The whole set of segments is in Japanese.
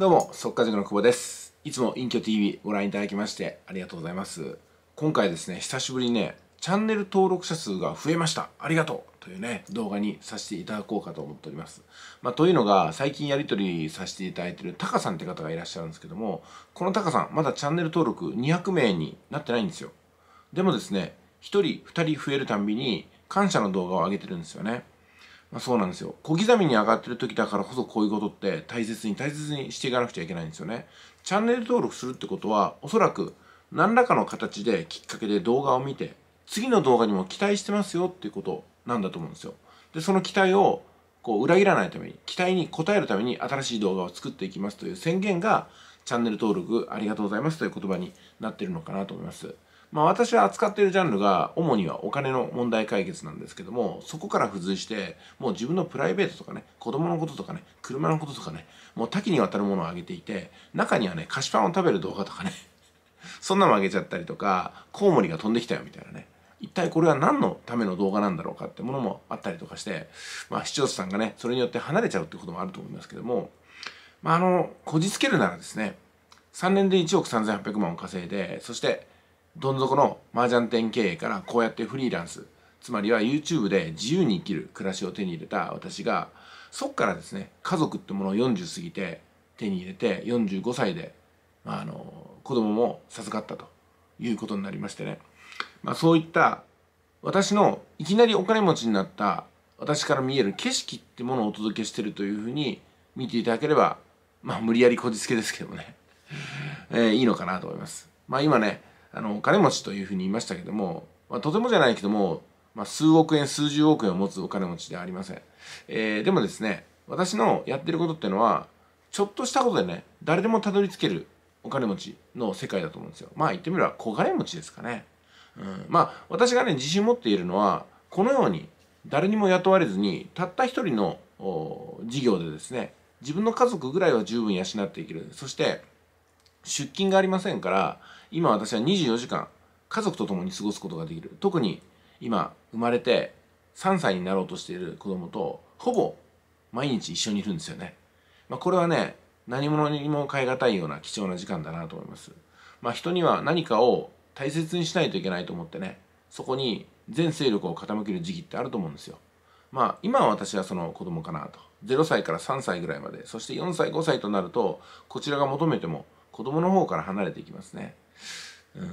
どうも、速稼塾の久保です。いつも隠居 TV ご覧いただきましてありがとうございます。今回ですね、久しぶりにね、チャンネル登録者数が増えました。ありがとうというね、動画にさせていただこうかと思っております。というのが、最近やり取りさせていただいているタカさんって方がいらっしゃるんですけども、このタカさん、まだチャンネル登録200名になってないんですよ。でもですね、1人、2人増えるたんびに感謝の動画を上げてるんですよね。そうなんですよ。小刻みに上がってる時だからこそこういうことって大切にしていかなくちゃいけないんですよね。チャンネル登録するってことは、おそらく何らかの形できっかけで動画を見て、次の動画にも期待してますよっていうことなんだと思うんですよ。で、その期待をこう裏切らないために、期待に応えるために新しい動画を作っていきますという宣言が、チャンネル登録ありがとうございますという言葉になってるのかなと思います。私は扱っているジャンルが主にはお金の問題解決なんですけども、そこから付随して、もう自分のプライベートとかね、子供のこととかね、車のこととかね、もう多岐にわたるものをあげていて、中にはね、菓子パンを食べる動画とかね、そんなのあげちゃったりとか、コウモリが飛んできたよみたいなね、一体これは何のための動画なんだろうかってものもあったりとかして、視聴者さんがね、それによって離れちゃうってこともあると思いますけども、こじつけるならですね、3年で1億3800万を稼いで、そして、どん底の麻雀店経営からこうやってフリーランス、つまりは YouTube で自由に生きる暮らしを手に入れた私が、そっからですね、家族ってものを40過ぎて手に入れて、45歳で、子供も授かったということになりましてね。そういった私のいきなりお金持ちになった私から見える景色ってものをお届けしてるというふうに見ていただければ、無理やりこじつけですけどもね、いいのかなと思います。今ね、お金持ちというふうに言いましたけども、とてもじゃないけども、数億円、数十億円を持つお金持ちではありません。でもですね、私のやってることっていうのは、ちょっとしたことでね、誰でもたどり着けるお金持ちの世界だと思うんですよ。言ってみれば小金持ちですかね。私がね、自信持っているのは、このように、誰にも雇われずに、たった一人の事業でですね、自分の家族ぐらいは十分養っていける。そして、出勤がありませんから、今私は24時間家族と共に過ごすことができる。特に今生まれて3歳になろうとしている子供とほぼ毎日一緒にいるんですよね。これはね、何者にも代え難いような貴重な時間だなと思います。人には何かを大切にしないといけないと思ってね、そこに全勢力を傾ける時期ってあると思うんですよ。今は私はその子供かなと。0歳から3歳ぐらいまで、そして4歳、5歳となると、こちらが求めても子供の方から離れていきますね。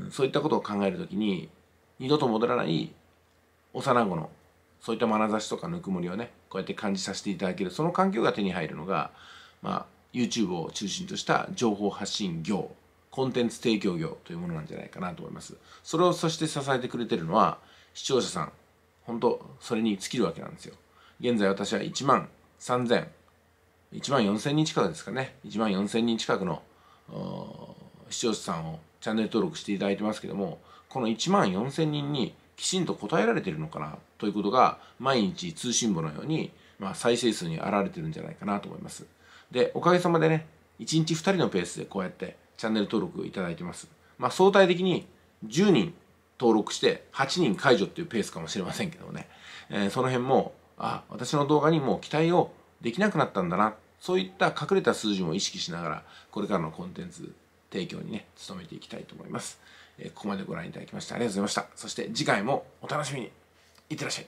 そういったことを考えるときに、二度と戻らない幼子のそういった眼差しとかぬくもりをね、こうやって感じさせていただける、その環境が手に入るのが、YouTube を中心とした情報発信業、コンテンツ提供業というものなんじゃないかなと思います。それをそして支えてくれてるのは視聴者さん、本当それに尽きるわけなんですよ。現在私は1万4000人近くですかね、1万4000人近くの視聴者さんをチャンネル登録していただいてますけども、この1万4000人にきちんと答えられてるのかなということが、毎日通信簿のように、再生数に表れてるんじゃないかなと思います。で、おかげさまでね、1日2人のペースでこうやってチャンネル登録いただいてます。相対的に10人登録して8人解除っていうペースかもしれませんけどね、その辺も、私の動画にもう期待をできなくなったんだな、そういった隠れた数字も意識しながら、これからのコンテンツ提供にね、努めていきたいと思います。ここまでご覧いただきましてありがとうございました。そして次回もお楽しみに。いってらっしゃい。